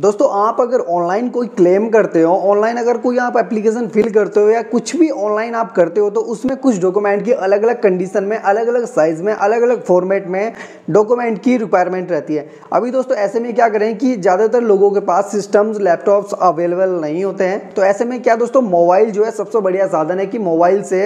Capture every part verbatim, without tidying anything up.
दोस्तों आप अगर ऑनलाइन कोई क्लेम करते हो, ऑनलाइन अगर कोई आप एप्लीकेशन फिल करते हो या कुछ भी ऑनलाइन आप करते हो तो उसमें कुछ डॉक्यूमेंट की अलग अलग कंडीशन में, अलग अलग साइज़ में, अलग अलग फॉर्मेट में डॉक्यूमेंट की रिक्वायरमेंट रहती है। अभी दोस्तों ऐसे में क्या करें कि ज़्यादातर लोगों के पास सिस्टम्स, लैपटॉप्स अवेलेबल नहीं होते हैं, तो ऐसे में क्या दोस्तों मोबाइल जो है सबसे बढ़िया साधन है कि मोबाइल से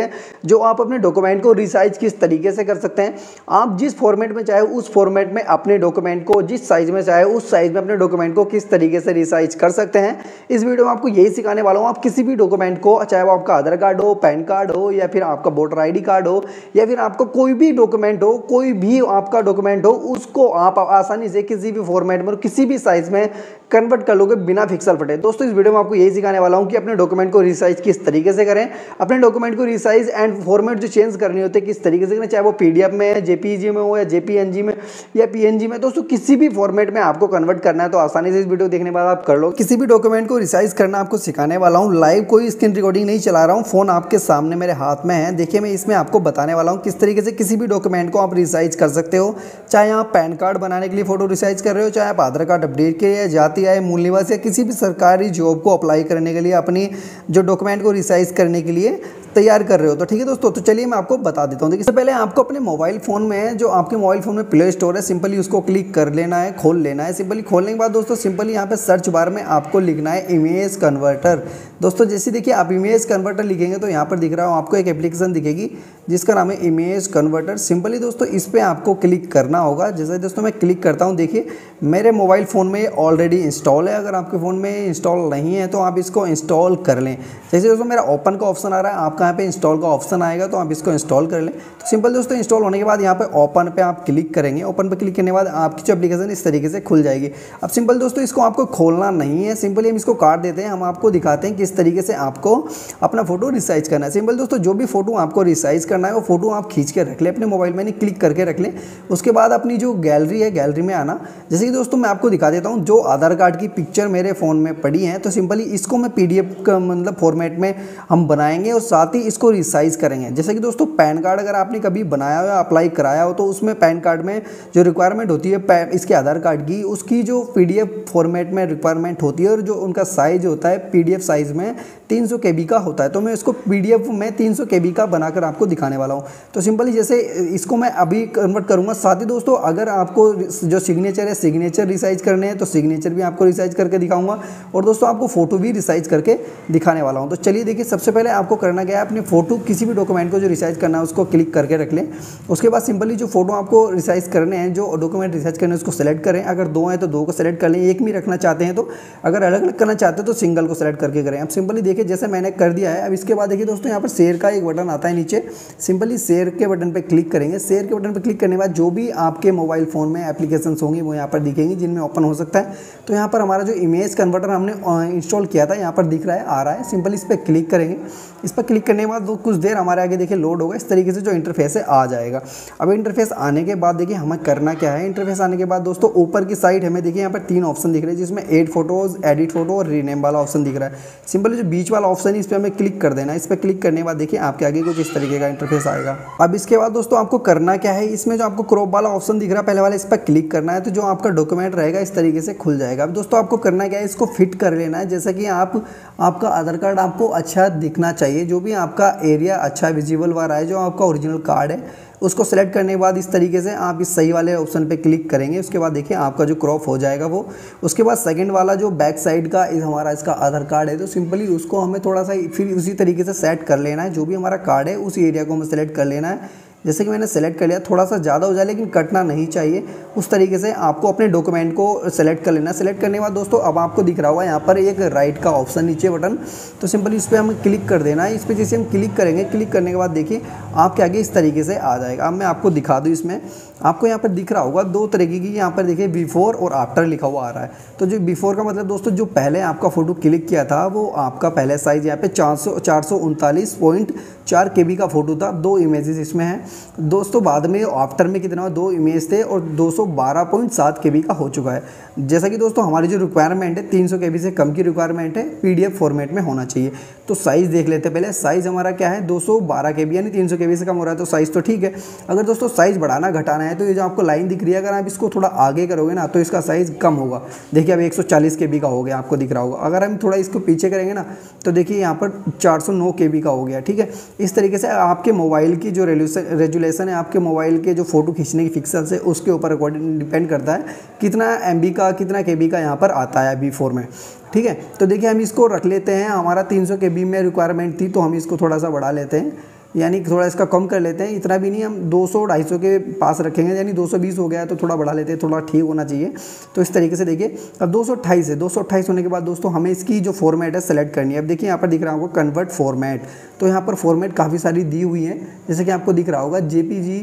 जो आप अपने डॉक्यूमेंट को रिसाइज किस तरीके से कर सकते हैं। आप जिस फॉर्मेट में चाहे उस फॉर्मेट में अपने डॉक्यूमेंट को, जिस साइज़ में चाहे उस साइज़ में अपने डॉक्यूमेंट को किस तरीके से रिसाइज कर सकते हैं, इस वीडियो में आपको यही सिखाने वाला हूं। आप किसी भी डॉक्यूमेंट को, चाहे वो आपका आधार कार्ड हो, पैन कार्ड हो, या फिर आपका वोटर आईडी कार्ड हो, या फिर आपका कोई भी डॉक्यूमेंट हो, कोई भी आपका डॉक्यूमेंट हो, उसको आप आसानी से किसी भी फॉर्मेट में, किसी भी साइज में कन्वर्ट कर लोगे बिना पिक्सल फटे। दोस्तों इस वीडियो में आपको यही सिखाने वाला हूं कि अपने डॉक्यूमेंट को रिसाइज किस तरीके से करें, अपने डॉक्यूमेंट को रिसाइज एंड फॉर्मेट जो चेंज करनी होते हैं किस तरीके से करें, चाहे वो पीडीएफ में, जेपीजी में हो, या जेपीएनजी में, या पीएनजी में। दोस्तों किसी भी फॉर्मेट में आपको कन्वर्ट करना है तो आसानी से इस वीडियो देखने के बाद आप कर लो। किसी भी डॉक्यूमेंट को रिसाइज करना आपको सिखाने वाला हूं। लाइव कोई स्क्रीन रिकॉर्डिंग नहीं चला रहा हूं, फोन आपके सामने मेरे हाथ में है। देखिए मैं इसमें आपको बताने वाला हूं किस तरीके से किसी भी डॉक्यूमेंट को आप रिसाइज कर सकते हो। चाहे आप पैन कार्ड बनाने के लिए फोटो रिसाइज कर रहे हो, चाहे आप आधार कार्ड अपडेट के लिए, जाति आय, मूल निवास, या किसी भी सरकारी जॉब को अप्लाई करने के लिए अपनी जो डॉक्यूमेंट को रिसाइज करने के लिए तैयार कर रहे हो। तो ठीक है दोस्तों, तो चलिए मैं आपको बता देता हूँ। देखिए सबसे पहले आपको अपने मोबाइल फ़ोन में, जो आपके मोबाइल फ़ोन में प्ले स्टोर है, सिंपली उसको क्लिक कर लेना है, खोल लेना है। सिंपली खोलने के बाद दोस्तों सिंपली यहाँ पे सर्च बार में आपको लिखना है इमेज कन्वर्टर। दोस्तों जैसे देखिए आप इमेज कन्वर्टर लिखेंगे तो यहाँ पर दिख रहा हो आपको एक एप्लीकेशन दिखेगी जिसका नाम है इमेज कन्वर्टर। सिंपली दोस्तों इस पर आपको क्लिक करना होगा। जैसे दोस्तों मैं क्लिक करता हूँ, देखिए मेरे मोबाइल फ़ोन में ऑलरेडी इंस्टॉल है। अगर आपके फ़ोन में इंस्टॉल नहीं है तो आप इसको इंस्टॉल कर लें। जैसे दोस्तों मेरा ओपन का ऑप्शन आ रहा है, आपका यहाँ पे इंस्टॉल का ऑप्शन आएगा तो आप इसको इंस्टॉल कर लें। तो सिंपल दोस्तों इंस्टॉल होने के बाद यहाँ पे ओपन पे आप क्लिक करेंगे। ओपन पे क्लिक करने के बाद आपकी जो एप्लीकेशन इस तरीके से खुल जाएगी। अब सिंपल दोस्तों इसको आपको खोलना नहीं है, सिंपली हम इसको काट देते हैं। हम आपको दिखाते हैं किस तरीके से आपको अपना फोटो रिसाइज करना है। सिंपल दोस्तों जो भी फोटो आपको रिसाइज करना है वो फोटो आप खींच के रख लें अपने मोबाइल में, नहीं क्लिक करके रख लें। उसके बाद अपनी जो गैलरी है, गैलरी में आना। जैसे कि दोस्तों मैं आपको दिखा देता हूँ, जो आधार कार्ड की पिक्चर मेरे फ़ोन में पड़ी है तो सिंपली इसको मैं पी डी एफ का मतलब फॉर्मेट में हम बनाएंगे और साथ इसको रिसाइज करेंगे। जैसे कि दोस्तों पैन कार्ड अगर आपने कभी बनाया हो या अप्लाई कराया हो तो उसमें पैन कार्ड में जो रिक्वायरमेंट होती है इसके आधार कार्ड की, उसकी जो पीडीएफ फॉर्मेट में रिक्वायरमेंट होती है और जो उनका साइज होता है पीडीएफ साइज में तीन सौ केबी का होता है। तो मैं इसको पीडीएफ में तीन सौ केबी का बनाकर आपको दिखाने वाला हूँ। तो सिंपली जैसे इसको मैं अभी कन्वर्ट करूँगा। साथ ही दोस्तों अगर आपको जो सिग्नेचर है, सिग्नेचर रिसाइज करने हैं तो सिग्नेचर भी आपको रिसाइज करके दिखाऊंगा और दोस्तों आपको फोटो भी रिसाइज करके दिखाने वाला हूँ। तो चलिए देखिए सबसे पहले आपको करना क्या है, अपने फोटो किसी भी डॉक्यूमेंट को जो रिसाइज करना है उसको क्लिक करके रख लें। उसके बाद सिंपली जो फोटो आपको रिसाइज करने हैं, जो डॉक्यूमेंट रिसाइज करने हैं उसको सेलेक्ट करें। अगर दो हैं तो दो को सेलेक्ट कर लें, एक में रखना चाहते हैं तो, अगर अलग अलग करना चाहते हैं तो सिंगल को सेलेक्ट करके करें। अब सिंपली देखिए जैसे मैंने कर दिया है। अब इसके बाद देखिए दोस्तों यहाँ पर शेयर का एक बटन आता है नीचे, सिंपली शेयर के बटन पर क्लिक करेंगे। शेयर के बटन पर क्लिक करने के बाद जो भी आपके मोबाइल फ़ोन में एप्लीकेशंस होंगी वो यहाँ पर दिखेंगी जिनमें ओपन हो सकता है। तो यहाँ पर हमारा जो इमेज कन्वर्टर हमने इंस्टॉल किया था यहाँ पर दिख रहा है, आ रहा है। सिंपली इस पर क्लिक करेंगे। इस पर क्लिक करने के बाद वो कुछ देर हमारे आगे देखिए लोड होगा। इस तरीके से जो इंटरफेस है आ जाएगा। अब इंटरफेस आने के बाद देखिए हमें करना क्या है। इंटरफेस आने के बाद दोस्तों ऊपर की साइड हमें देखिए यहाँ पर तीन ऑप्शन दिख रहे हैं जिसमें एड फोटोज़, एडिट फोटो और रीनेम वाला ऑप्शन दिख रहा है। सिंपली जो बीच वाला ऑप्शन है इस पर हमें क्लिक कर देना है। इस पर क्लिक करने के बाद देखिए आपके आगे कुछ इस तरीके का इंटरफेस आएगा। अब इसके बाद दोस्तों आपको करना क्या है, इसमें जो आपको क्रॉप वाला ऑप्शन दिख रहा है पहले वाला, इस पर क्लिक करना है तो जो आपका डॉक्यूमेंट रहेगा इस तरीके से खुल जाएगा। अब दोस्तों आपको करना क्या है, इसको फिट कर लेना है। जैसा कि आप आपका आधार कार्ड आपको अच्छा दिखना चाहिए, जो भी आपका एरिया अच्छा विजिबल वा रहा है, जो आपका ओरिजिनल कार्ड है उसको सेलेक्ट करने के बाद इस तरीके से आप इस सही वाले ऑप्शन पे क्लिक करेंगे। उसके बाद देखिए आपका जो क्रॉप हो जाएगा वो। उसके बाद सेकंड वाला जो बैक साइड का इस हमारा इसका आधार कार्ड है तो सिंपली उसको हमें थोड़ा सा फिर उसी तरीके से सेट कर लेना है। जो भी हमारा कार्ड है उस एरिया को हमें सेलेक्ट कर लेना है। जैसे कि मैंने सेलेक्ट कर लिया, थोड़ा सा ज़्यादा हो जाए लेकिन कटना नहीं चाहिए। उस तरीके से आपको अपने डॉक्यूमेंट को सेलेक्ट कर लेना। सेलेक्ट करने के बाद दोस्तों अब आपको दिख रहा होगा यहाँ पर एक राइट का ऑप्शन नीचे बटन, तो सिंपली इस पर हमें क्लिक कर देना है। इस पर जैसे हम क्लिक करेंगे, क्लिक करने के बाद देखिए आपके आगे इस तरीके से आ जाएगा। अब मैं आपको दिखा दूँ, इसमें आपको यहाँ पर दिख रहा होगा दो तरीके की, यहाँ पर देखिए बिफोर और आफ्टर लिखा हुआ आ रहा है। तो जो बिफोर का मतलब दोस्तों जो पहले आपका फ़ोटो क्लिक किया था वो आपका पहले साइज़ यहाँ पर चार सौ चार सौ उनतालीस पॉइंट चार के बी का फ़ोटो था। दो इमेजेस इसमें हैं। दोस्तों बाद में आफ्टर में कितना दो इमेज थे और दो सौ बारह पॉइंट सात के बी का हो चुका है। जैसा कि दोस्तों हमारी जो रिक्वायरमेंट है तीन सौ के बी से कम की रिक्वायरमेंट है, पी डी एफ फॉर्मेट में होना चाहिए। तो साइज़ देख लेते हैं पहले, साइज़ हमारा क्या है दो सौ बारह के बी यानी तीन सौ के बी से कम हो रहा है तो साइज़ तो ठीक है। अगर दोस्तों साइज़ बढ़ाना घटाना है तो ये जो आपको लाइन दिख रही है, अगर आप इसको थोड़ा आगे करोगे ना तो इसका साइज़ कम होगा। देखिए अब एक सौ चालीस के बी का हो गया, आपको दिख रहा होगा। अगर हम थोड़ा इसको पीछे करेंगे ना तो देखिए यहाँ पर चार सौ नौ के बी का हो गया। ठीक है, इस तरीके से आपके मोबाइल की जो रेजुलेशन है, आपके मोबाइल के जो फोटो खींचने की पिक्सल्स है उसके ऊपर अकॉर्डिंग डिपेंड करता है कितना एम बी का कितना के बी का यहाँ पर आता है बी फोर में। ठीक है, तो देखिए हम इसको रख लेते हैं, हमारा तीन सौ के बी में रिक्वायरमेंट थी तो हम इसको थोड़ा सा बढ़ा लेते हैं, यानी थोड़ा इसका कम कर लेते हैं। इतना भी नहीं, हम दो सौ ढाई सौ के पास रखेंगे, यानी दो सौ बीस हो गया है तो थोड़ा बढ़ा लेते हैं, थोड़ा ठीक होना चाहिए। तो इस तरीके से देखिए अब दो सौ अट्ठाईस है, दो सौ अट्ठाईस होने के बाद दोस्तों हमें इसकी जो फॉर्मेट है सेलेक्ट करनी है। अब देखिए यहाँ पर दिख रहा होगा कन्वर्ट फॉर्मेट, तो यहाँ पर फॉर्मेट काफ़ी सारी दी हुई है, जैसे कि आपको दिख रहा होगा जे पी जी,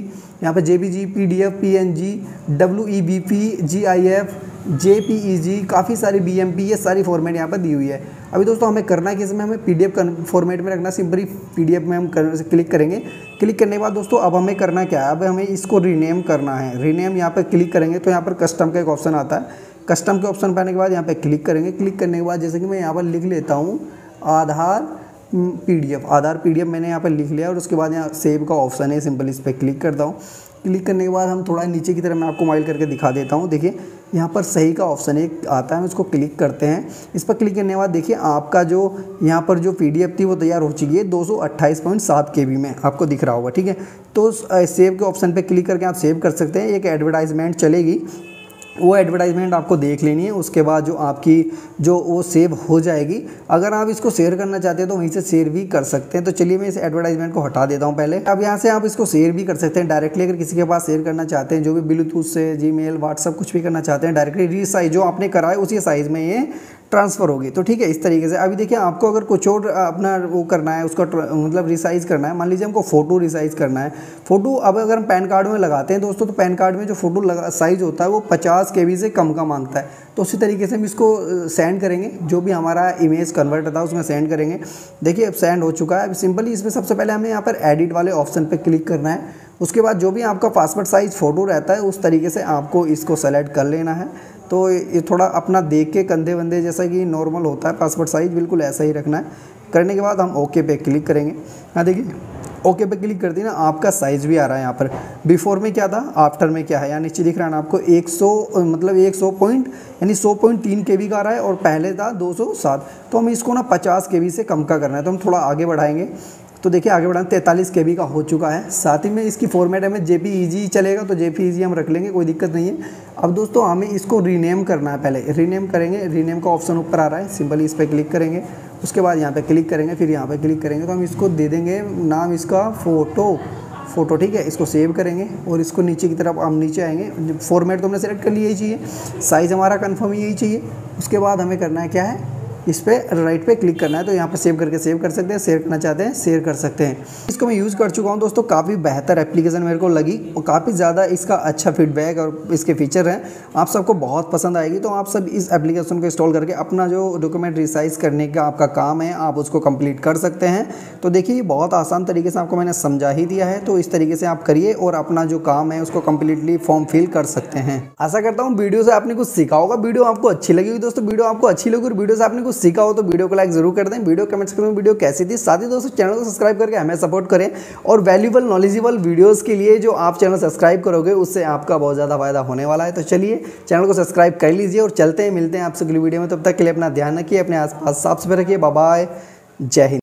यहाँ पर J P G, P D F, P N G, W E B P, G I F, J P E G, काफ़ी सारी बी एम पी, ये सारी फॉर्मेट यहाँ पर दी हुई है। अभी दोस्तों हमें करना कि इसमें हमें पी डी एफ फॉर्मेट में रखना, सिंपली पी डी एफ में हम कर, क्लिक करेंगे। क्लिक करने के बाद दोस्तों अब हमें करना क्या है, अब हमें इसको रीनेम करना है। रीनेम यहाँ पर क्लिक करेंगे तो यहाँ पर कस्टम का एक ऑप्शन आता है, कस्टम के ऑप्शन पर आने के बाद यहाँ पर क्लिक करेंगे। क्लिक करने के बाद जैसे कि मैं यहाँ पर लिख लेता हूँ Aadhaar P D F, Aadhaar P D F मैंने यहाँ पर लिख लिया और उसके बाद यहाँ सेव का ऑप्शन है, सिंपल इस पर क्लिक करता हूँ। क्लिक करने के बाद हम थोड़ा नीचे की तरफ, मैं आपको मोबाइल करके दिखा देता हूँ। देखिए यहाँ पर सही का ऑप्शन एक आता है, उसको क्लिक करते हैं। इस पर क्लिक करने के बाद देखिए आपका जो यहाँ पर जो पीडीएफ थी वो तैयार हो चुकी है दो सौ अट्ठाईस पॉइंट सात केबी में, आपको दिख रहा होगा। ठीक है, तो सेव के ऑप्शन पे क्लिक करके आप सेव कर सकते हैं। एक एडवर्टाइजमेंट चलेगी, वो एडवर्टाइजमेंट आपको देख लेनी है, उसके बाद जो आपकी जो वो सेव हो जाएगी। अगर आप इसको शेयर करना चाहते हैं तो वहीं से शेयर भी कर सकते हैं। तो चलिए मैं इस एडवर्टाइजमेंट को हटा देता हूं पहले। अब यहाँ से आप इसको शेयर भी कर सकते हैं डायरेक्टली, अगर किसी के पास शेयर करना चाहते हैं, जो भी ब्लूटूथ से जीमेल व्हाट्सअप कुछ भी करना चाहते हैं डायरेक्टली। रीसाइज जो आपने कराए उसी साइज़ में ये ट्रांसफ़र होगी। तो ठीक है, इस तरीके से। अभी देखिए आपको अगर कुछ और अपना वो करना है, उसका मतलब रिसाइज़ करना है, मान लीजिए हमको फ़ोटो रिसाइज़ करना है। फ़ोटो अब अगर हम पैन कार्ड में लगाते हैं दोस्तों, तो पैन कार्ड में जो फ़ोटो लगा साइज़ होता है वो पचास के बी से कम का मांगता है। तो उसी तरीके से हम इसको सेंड करेंगे, जो भी हमारा इमेज कन्वर्टर था उसमें सेंड करेंगे। देखिए अब सेंड हो चुका है। अब सिंपली इसमें सबसे पहले हमें यहाँ पर एडिट वाले ऑप्शन पर क्लिक करना है, उसके बाद जो भी आपका पासपोर्ट साइज़ फ़ोटो रहता है उस तरीके से आपको इसको सेलेक्ट कर लेना है। तो ये थोड़ा अपना देख के कंधे वंधे जैसा कि नॉर्मल होता है पासपोर्ट साइज़, बिल्कुल ऐसा ही रखना है। करने के बाद हम ओके पे क्लिक करेंगे। हाँ देखिए ओके पे क्लिक कर दी ना, आपका साइज़ भी आ रहा है यहाँ पर। बिफोर में क्या था, आफ्टर में क्या है, यहाँ नीचे दिख रहा है ना आपको सौ मतलब सौ पॉइंट यानी सौ पॉइंट तीन के बी का आ रहा है और पहले था दो सौ सात। तो हम इसको ना पचास के बी से कम का करना है, तो हम थोड़ा आगे बढ़ाएंगे। तो देखिए आगे बढ़ाना तैंतालीस के बी का हो चुका है। साथ ही में इसकी फॉर्मेट हमें जे पी ई जी चलेगा तो जे पी ई जी हम रख लेंगे, कोई दिक्कत नहीं है। अब दोस्तों हमें इसको रीनेम करना है, पहले रीनेम करेंगे। रीनेम का ऑप्शन ऊपर आ रहा है, सिंपली इस पर क्लिक करेंगे, उसके बाद यहाँ पे क्लिक करेंगे, फिर यहाँ पे क्लिक करेंगे। तो हम इसको दे देंगे नाम इसका फ़ोटो फ़ोटो ठीक है, इसको सेव करेंगे और इसको नीचे की तरफ हम नीचे आएंगे। फॉर्मेट तो हमने सेलेक्ट कर लिया, यही चाहिए, साइज़ हमारा कन्फर्म यही चाहिए। उसके बाद हमें करना है क्या है, इस पर राइट पे क्लिक करना है। तो यहाँ पे सेव करके सेव कर सकते हैं, शेयर करना चाहते हैं शेयर कर सकते हैं। इसको मैं यूज़ कर चुका हूँ दोस्तों, काफ़ी बेहतर एप्लीकेशन मेरे को लगी और काफ़ी ज़्यादा इसका अच्छा फीडबैक और इसके फीचर हैं, आप सबको बहुत पसंद आएगी। तो आप सब इस एप्लीकेशन को इंस्टॉल करके अपना जो डॉक्यूमेंट रिसाइज करने का आपका काम है आप उसको कंप्लीट कर सकते हैं। तो देखिए बहुत आसान तरीके से आपको मैंने समझा ही दिया है, तो इस तरीके से आप करिए और अपना जो काम है उसको कम्प्लीटली फॉर्म फिल कर सकते हैं। आशा करता हूँ वीडियो से आपने कुछ सीखा होगा, वीडियो आपको अच्छी लगी हुई दोस्तों। वीडियो आपको अच्छी लगी और वीडियो से आपने सीखा हो तो वीडियो को लाइक जरूर कर दें, वीडियो कमेंट्स करें वीडियो कैसी थी। साथ ही दोस्तों चैनल को सब्सक्राइब करके हमें सपोर्ट करें और वैल्यूएबल नॉलेजेबल वीडियोस के लिए जो आप चैनल सब्सक्राइब करोगे उससे आपका बहुत ज़्यादा फायदा होने वाला है। तो चलिए चैनल को सब्सक्राइब कर लीजिए और चलते हैं, मिलते हैं आपसे अगली वीडियो में। तब तक के लिए अपना ध्यान रखिए, अपने आसपास साफ सफाई रखिए। बाय बाय, जय हिंद।